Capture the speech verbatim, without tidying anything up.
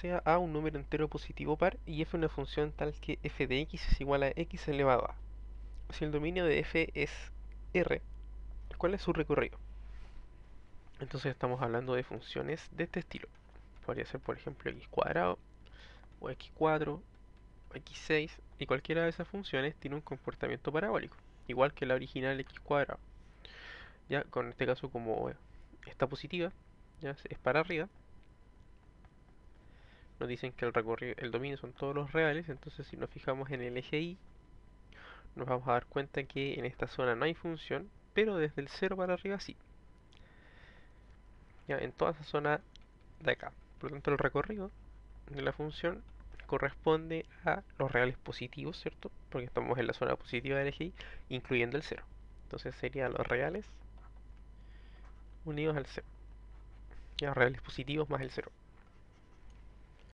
sea a un número entero positivo par y f una función tal que f de x es igual a x elevado a. Si el dominio de f es R, ¿cuál es su recorrido? Entonces estamos hablando de funciones de este estilo. Podría ser, por ejemplo, x cuadrado, o x cuatro, o x seis, y cualquiera de esas funciones tiene un comportamiento parabólico, igual que la original x cuadrado. Ya, con este caso, como está positiva, ya es para arriba, nos dicen que el recorrido, el dominio son todos los reales. Entonces, si nos fijamos en el eje y, nos vamos a dar cuenta que en esta zona no hay función, pero desde el cero para arriba sí. Ya, en toda esa zona de acá. Por lo tanto, el recorrido de la función corresponde a los reales positivos, ¿cierto? Porque estamos en la zona positiva del eje y, incluyendo el cero. Entonces serían los reales unidos al cero. Ya, reales positivos más el cero.